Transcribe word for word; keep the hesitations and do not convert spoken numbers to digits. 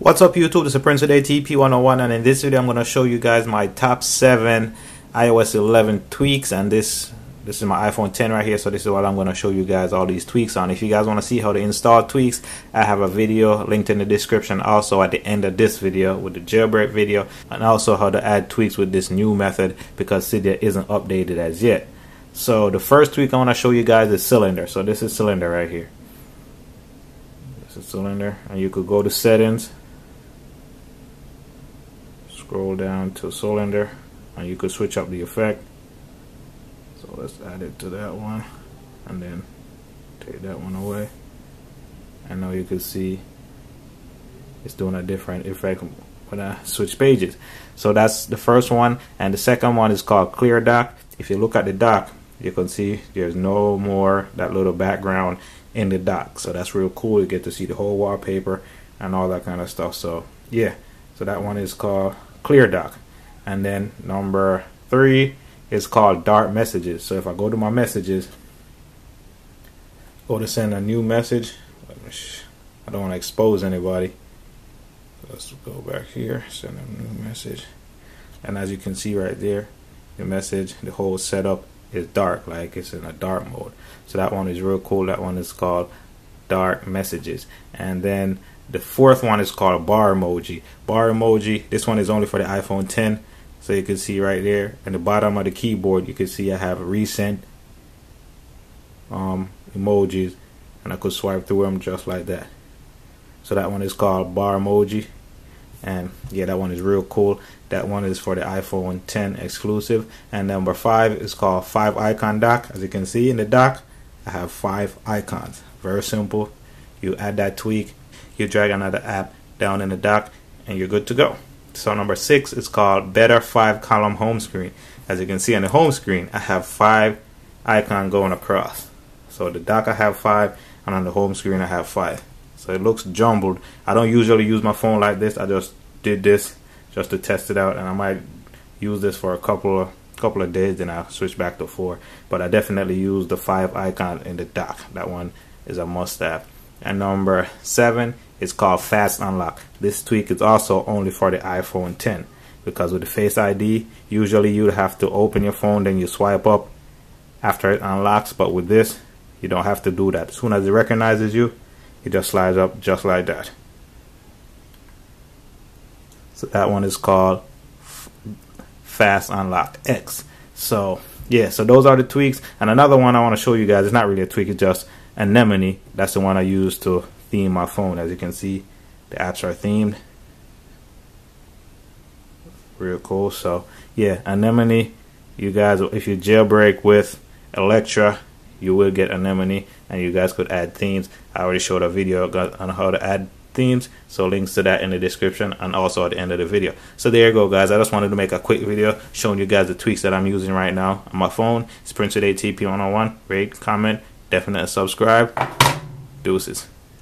What's up YouTube, this is Prince with A T P one oh one, and in this video I'm going to show you guys my top seven i O S eleven tweaks. And this this is my iPhone ten right here, so this is what I'm going to show you guys all these tweaks on. If you guys want to see how to install tweaks, I have a video linked in the description, also at the end of this video with the jailbreak video, and also how to add tweaks with this new method because Cydia isn't updated as yet. So the first tweak I want to show you guys is Cylinder. So this is Cylinder right here. This is Cylinder, and you could go to settings, scroll down to Cylinder, and you could switch up the effect. So let's add it to that one and then take that one away, and now you can see it's doing a different effect when I switch pages. So that's the first one, and the second one is called Clear Dock. If you look at the dock, you can see there's no more that little background in the dock, so that's real cool. You get to see the whole wallpaper and all that kind of stuff. So yeah, so that one is called Clear Dock. And then number three is called Dark Messages. So if I go to my messages, go to send a new message. I don't want to expose anybody. Let's go back here, send a new message. And as you can see right there, the message, the whole setup is dark, like it's in a dark mode. So that one is real cool. That one is called Dark Messages. And then the fourth one is called Bar Emoji. Bar Emoji, this one is only for the iPhone ten. So you can see right there in the bottom of the keyboard, you can see I have recent um, emojis, and I could swipe through them just like that. So that one is called Bar Emoji. And yeah, that one is real cool. That one is for the iPhone ten exclusive. And number five is called Five Icon Dock. As you can see in the dock, I have five icons. Very simple. You add that tweak, you drag another app down in the dock, and you're good to go. So number six is called Better Five Column Home Screen. As you can see on the home screen, I have five icons going across. So the dock I have five, and on the home screen I have five. So it looks jumbled. I don't usually use my phone like this. I just did this just to test it out, and I might use this for a couple of couple of days, then I'll switch back to four. But I definitely use the five icon in the dock. That one is a must have. And number seven is called Fast Unlock. This tweak is also only for the iPhone ten, because with the Face I D, usually you have to open your phone, then you swipe up after it unlocks. But with this, you don't have to do that. As soon as it recognizes you, it just slides up just like that. So that one is called Fast Unlock X. So yeah, so those are the tweaks. And another one I want to show you guys, it's not really a tweak, it's just Anemone. That's the one I use to theme my phone. As you can see, the apps are themed. Real cool. So yeah, Anemone, you guys, if you jailbreak with Electra, you will get Anemone, and you guys could add themes. I already showed a video on how to add themes, so links to that in the description and also at the end of the video. So there you go guys, I just wanted to make a quick video showing you guys the tweaks that I'm using right now on my phone. It's Prince with A T P one oh one. Rate, comment, definitely subscribe. Deuces.